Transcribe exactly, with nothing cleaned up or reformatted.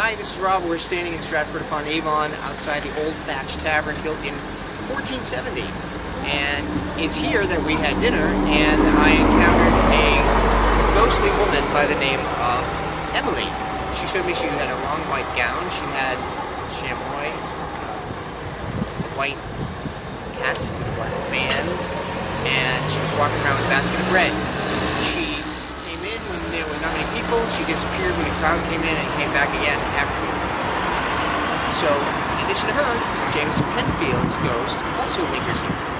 Hi, this is Rob. We're standing in Stratford-upon-Avon outside the Old Thatch Tavern, built in fourteen seventy. And it's here that we had dinner, and I encountered a ghostly woman by the name of Emily. She showed me she had a long white gown, she had chamois, a white hat with a black band, and she was walking around with a basket of bread. She came in when there were not many people, she disappeared when the crowd came in, and came back again after. So, in addition to her, James Penfield's ghost also lingers here.